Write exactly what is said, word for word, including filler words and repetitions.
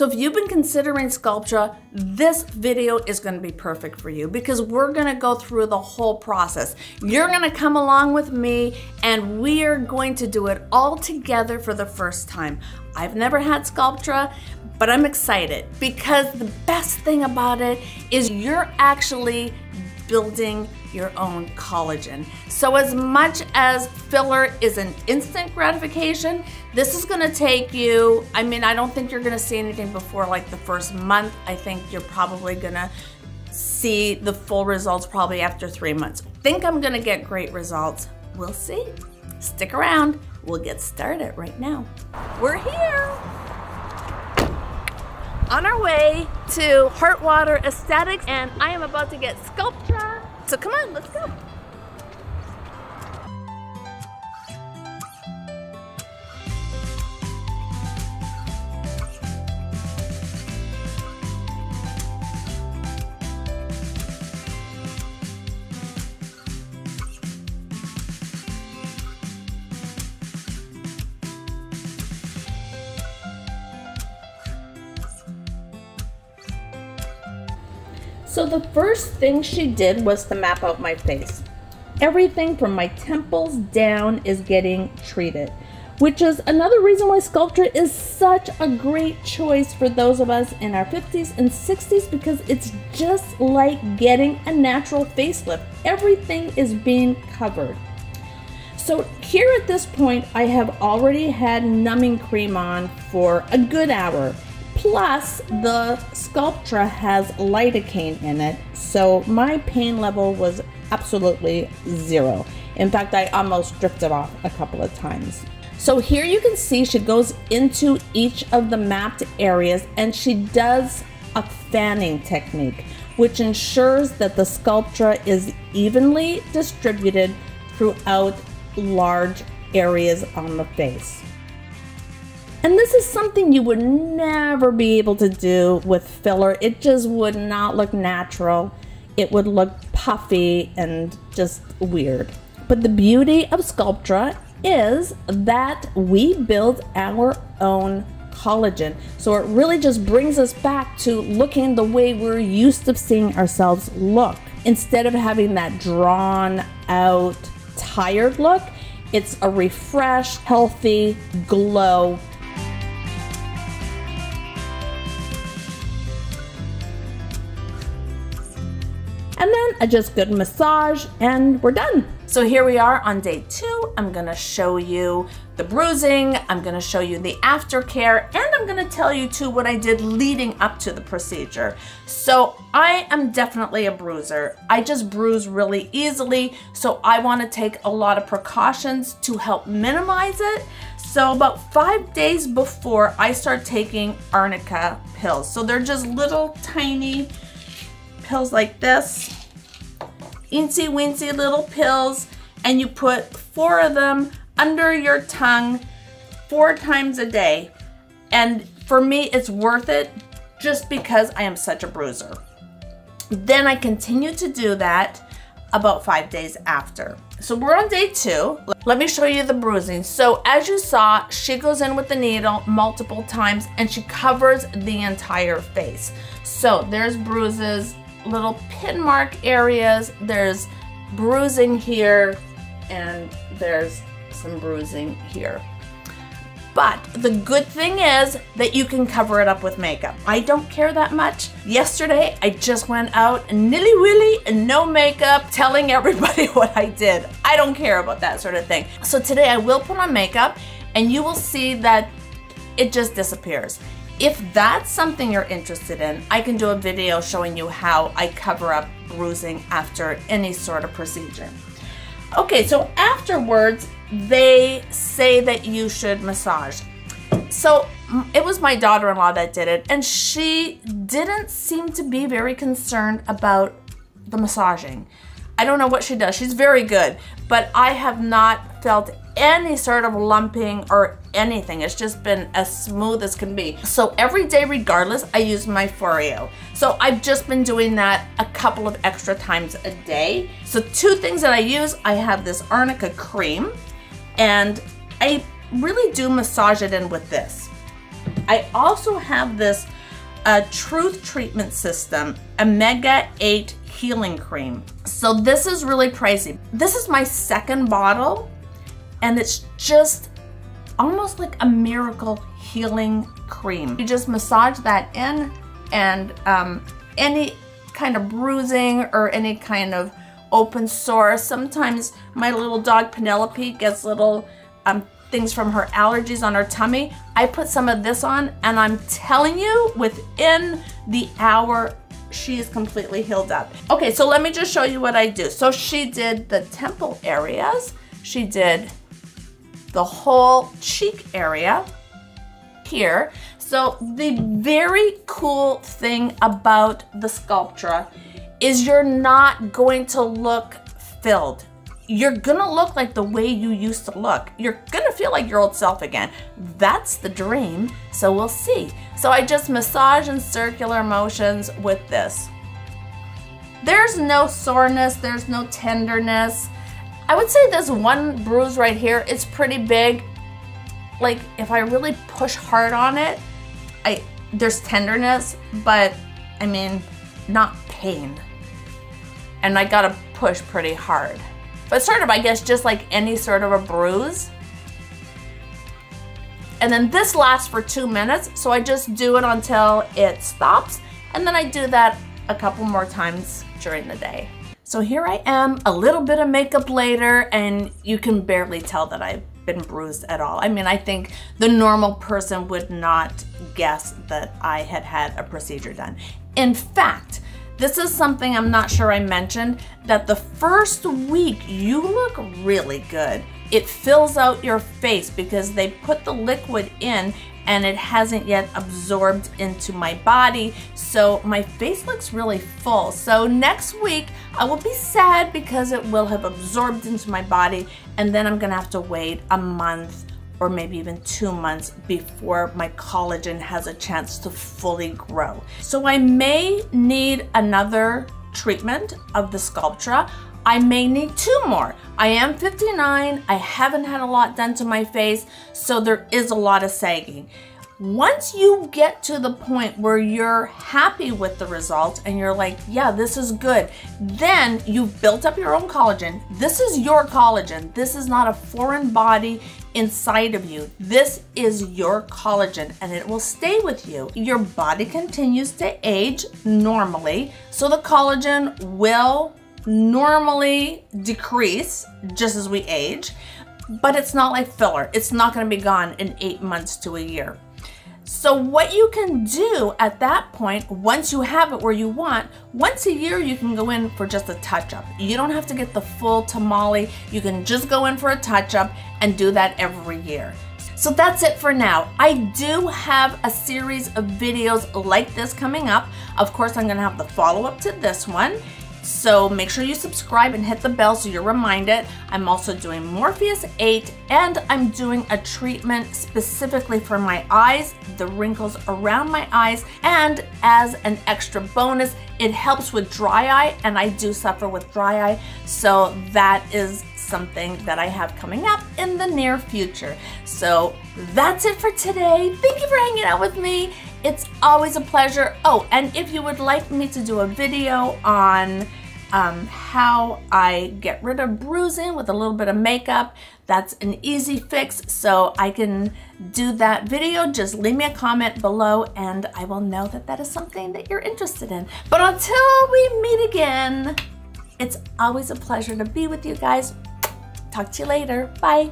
So if you've been considering Sculptra, this video is going to be perfect for you because we're going to go through the whole process. You're going to come along with me and we are going to do it all together for the first time. I've never had Sculptra, but I'm excited because the best thing about it is you're actually building your own collagen. So as much as filler is an instant gratification, this is gonna take you, I mean, I don't think you're gonna see anything before like the first month. I think you're probably gonna see the full results probably after three months. I think I'm gonna get great results. We'll see. Stick around. We'll get started right now. We're here. On our way to Hartwater Aesthetics, and I am about to get Sculptra. So come on, let's go. So the first thing she did was to map out my face. Everything from my temples down is getting treated, which is another reason why Sculptra is such a great choice for those of us in our fifties and sixties, because it's just like getting a natural facelift. Everything is being covered. So here at this point, I have already had numbing cream on for a good hour. Plus, the Sculptra has lidocaine in it, so my pain level was absolutely zero. In fact, I almost drifted off a couple of times. So here you can see she goes into each of the mapped areas and she does a fanning technique, which ensures that the Sculptra is evenly distributed throughout large areas on the face. And this is something you would never be able to do with filler. It just would not look natural. It would look puffy and just weird. But the beauty of Sculptra is that we build our own collagen. So it really just brings us back to looking the way we're used to seeing ourselves look. Instead of having that drawn out, tired look, it's a refreshed, healthy glow. And then a just good massage and we're done. So here we are on day two. I'm gonna show you the bruising, I'm gonna show you the aftercare, and I'm gonna tell you too what I did leading up to the procedure. So I am definitely a bruiser. I just bruise really easily, so I wanna take a lot of precautions to help minimize it. So about five days before, I start taking Arnica pills. So they're just little tiny pills like this, eensy weensy little pills, and you put four of them under your tongue four times a day. And for me, it's worth it just because I am such a bruiser. Then I continue to do that about five days after. So we're on day two. Let me show you the bruising. So as you saw, she goes in with the needle multiple times and she covers the entire face. So there's bruises, little pin mark areas, there's bruising here, and there's some bruising here. But the good thing is that you can cover it up with makeup. I don't care that much. Yesterday, I just went out nilly-willy and no makeup, telling everybody what I did. I don't care about that sort of thing. So today I will put on makeup and you will see that it just disappears. If that's something you're interested in, I can do a video showing you how I cover up bruising after any sort of procedure. Okay, so afterwards, they say that you should massage. So it was my daughter-in-law that did it, and she didn't seem to be very concerned about the massaging. I don't know what she does. She's very good, but I have not felt any sort of lumping or anything. It's just been as smooth as can be. So every day, regardless, I use my Foreo. So I've just been doing that a couple of extra times a day. So two things that I use, I have this Arnica cream, and I really do massage it in with this. I also have this uh, Truth Treatment System Omega eight Healing Cream. So this is really pricey. This is my second bottle, and it's just almost like a miracle healing cream. You just massage that in, and um, any kind of bruising or any kind of open sore. Sometimes my little dog Penelope gets little um, things from her allergies on her tummy. I put some of this on, and I'm telling you, within the hour, she is completely healed up. Okay, so let me just show you what I do. So she did the temple areas. She did the whole cheek area here. So the very cool thing about the Sculptra is you're not going to look filled. You're gonna look like the way you used to look. You're gonna feel like your old self again. That's the dream, so we'll see. So I just massage in circular motions with this. There's no soreness, there's no tenderness. I would say this one bruise right here, it's pretty big. Like if I really push hard on it, I there's tenderness, but I mean, not pain. And I gotta push pretty hard. But sort of, I guess, just like any sort of a bruise. And then this lasts for two minutes, so I just do it until it stops. And then I do that a couple more times during the day. So here I am, a little bit of makeup later, and you can barely tell that I've been bruised at all. I mean, I think the normal person would not guess that I had had a procedure done. In fact, this is something I'm not sure I mentioned, that the first week you look really good. It fills out your face because they put the liquid in and it hasn't yet absorbed into my body. So my face looks really full. So next week I will be sad because it will have absorbed into my body, and then I'm gonna have to wait a month or maybe even two months before my collagen has a chance to fully grow. So I may need another treatment of the Sculptra. I may need two more. I am fifty-nine, I haven't had a lot done to my face, so there is a lot of sagging. Once you get to the point where you're happy with the result and you're like, yeah, this is good, then you've built up your own collagen. This is your collagen. This is not a foreign body inside of you. This is your collagen, and it will stay with you. Your body continues to age normally, so the collagen will normally decrease just as we age, but it's not like filler. It's not going to be gone in eight months to a year. So what you can do at that point, once you have it where you want, once a year you can go in for just a touch-up. You don't have to get the full tamale. You can just go in for a touch-up and do that every year. So that's it for now. I do have a series of videos like this coming up. Of course, I'm gonna have the follow-up to this one. So make sure you subscribe and hit the bell so you're reminded. I'm also doing Morpheus eight, and I'm doing a treatment specifically for my eyes, the wrinkles around my eyes, and as an extra bonus, it helps with dry eye, and I do suffer with dry eye, so that is something that I have coming up in the near future. So that's it for today. Thank you for hanging out with me. It's always a pleasure. Oh, and if you would like me to do a video on um, how I get rid of bruising with a little bit of makeup, that's an easy fix, so I can do that video. Just leave me a comment below and I will know that that is something that you're interested in. But until we meet again, it's always a pleasure to be with you guys. Talk to you later. Bye.